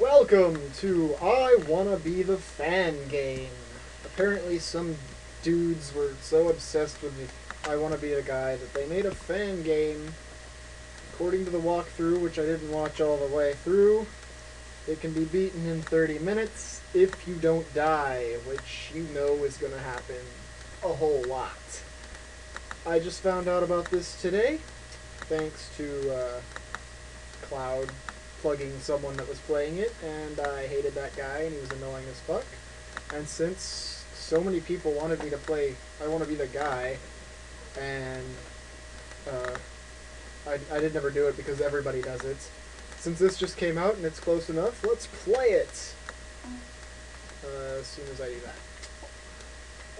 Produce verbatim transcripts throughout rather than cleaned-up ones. Welcome to I Wanna Be The Fan Game. Apparently some dudes were so obsessed with the I Wanna Be a Guy that they made a fan game. According to the walkthrough, which I didn't watch all the way through, it can be beaten in thirty minutes if you don't die, which you know is gonna happen a whole lot. I just found out about this today, thanks to uh, Cloud plugging someone that was playing it, and I hated that guy and he was annoying as fuck. And since so many people wanted me to play I Wanna Be The Guy, and uh, I, I did never do it because everybody does it, since this just came out and it's close enough, let's play it! Uh, as soon as I do that.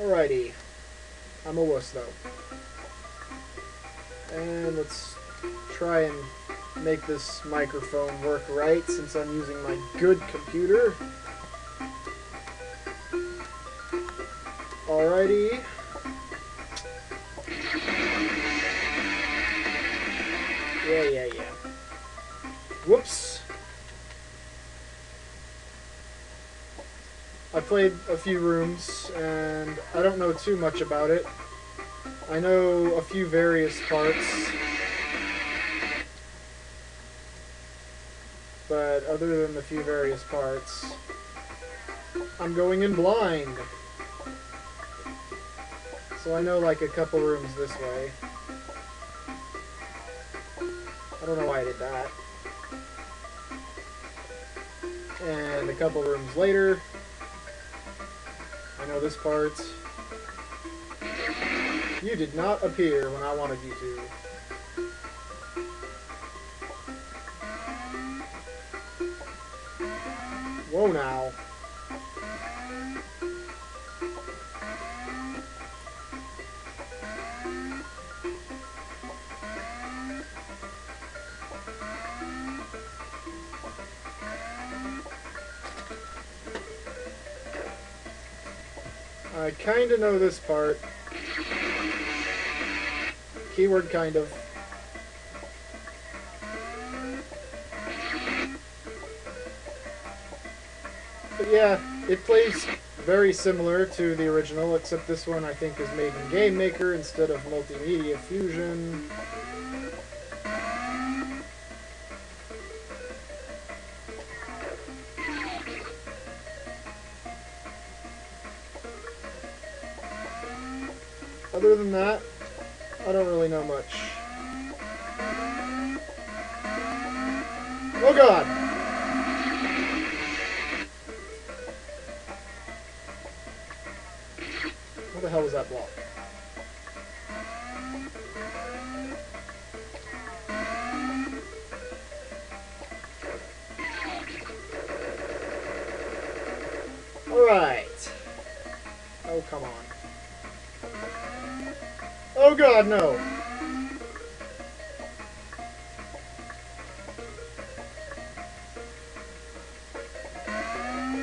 Alrighty. I'm a wuss though. And let's try and make this microphone work right, since I'm using my good computer. Alrighty. Yeah, yeah, yeah. Whoops. I played a few rooms, and I don't know too much about it. I know a few various parts, but other than the few various parts, I'm going in blind. So I know like a couple rooms this way. I don't know why I did that. And a couple rooms later, I know this part. You did not appear when I wanted you to. Whoa now. I kinda know this part. Keyword kind of. Yeah, it plays very similar to the original, except this one I think is made in Game Maker instead of Multimedia Fusion. Other than that, I don't really know much. Oh god! What the hell was that block? Alright. Oh, come on. Oh god, no!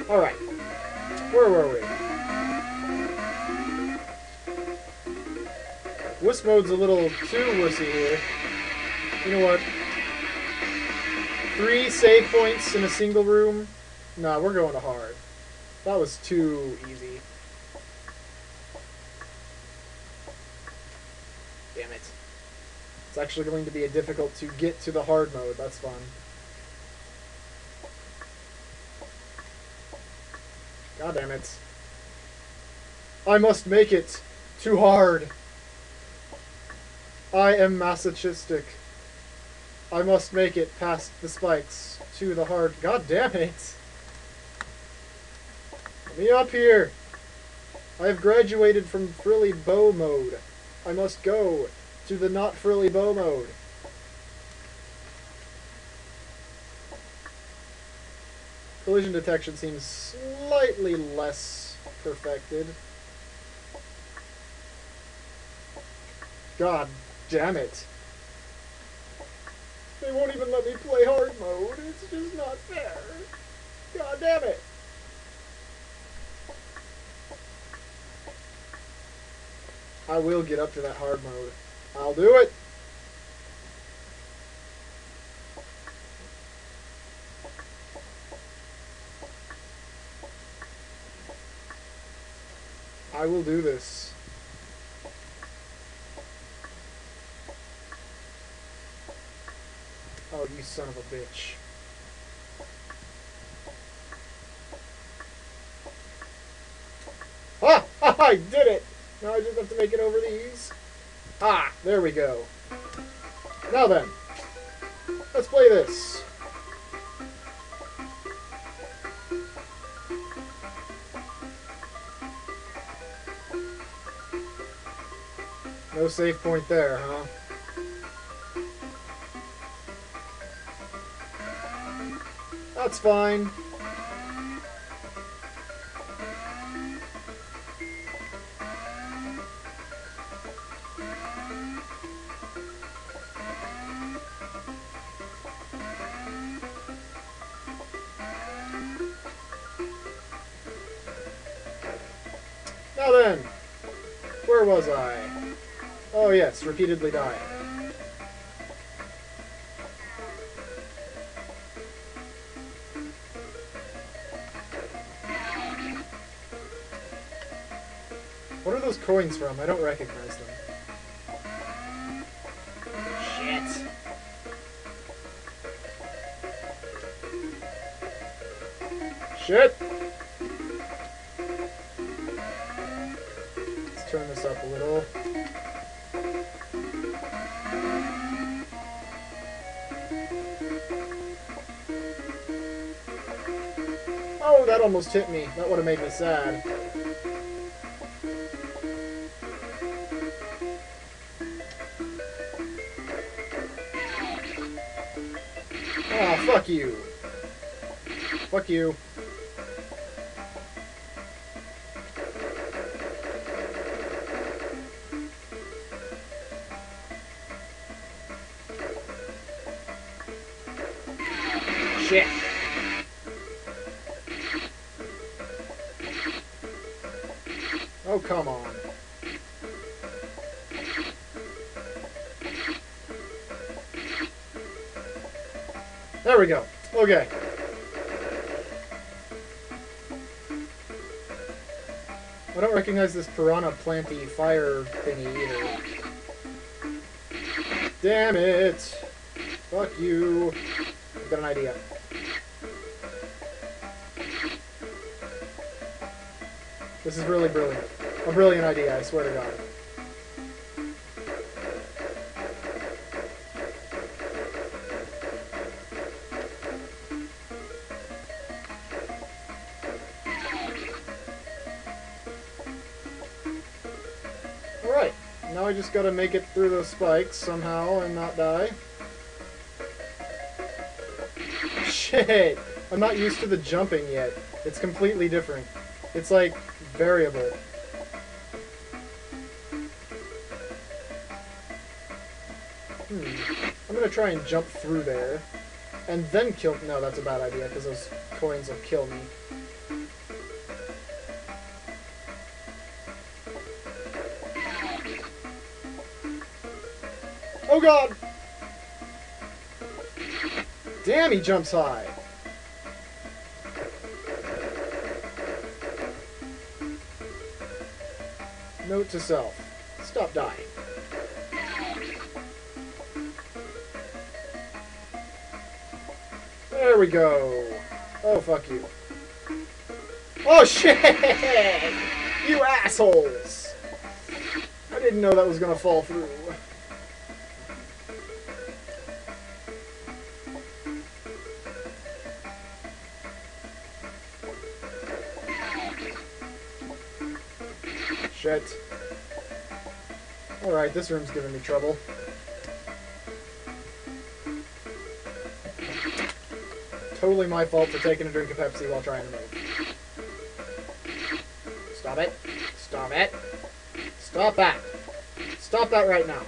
Alright. Where were we? Wuss mode's a little too wussy here. You know what? Three save points in a single room? Nah, we're going to hard. That was too easy. Damn it. It's actually going to be a difficult to get to the hard mode. That's fun. God damn it. I must make it too hard. I am masochistic. I must make it past the spikes to the hard. God damn it! Let me up here! I have graduated from frilly bow mode. I must go to the not frilly bow mode. Collision detection seems slightly less perfected. God. Damn it. They won't even let me play hard mode. It's just not fair. God damn it. I will get up to that hard mode. I'll do it. I will do this. Oh, you son of a bitch. Ha! Ah, I did it! Now I just have to make it over these. Ah, there we go. Now then, let's play this. No save point there, huh? That's fine. Now then, where was I? Oh yes, repeatedly dying. What are those coins from? I don't recognize them. Shit! Shit! Let's turn this up a little. Oh, that almost hit me. That would have made me sad. Ah, oh, fuck you. Fuck you. Shit. Oh, come on. There we go. Okay. I don't recognize this piranha planty fire thingy either. Damn it. Fuck you. I've got an idea. This is really brilliant. A brilliant idea, I swear to God. Alright, now I just gotta make it through those spikes somehow and not die. Shit! I'm not used to the jumping yet. It's completely different. It's like variable. Hmm. I'm gonna try and jump through there, and then kill. No, that's a bad idea because those coins will kill me. Oh God! Damn, he jumps high. Note to self. Stop dying. There we go. Oh, fuck you. Oh, shit! You assholes! I didn't know that was gonna fall through. Shit. Alright, this room's giving me trouble. Totally my fault for taking a drink of Pepsi while trying to move. Stop it. Stop it. Stop that. Stop that right now.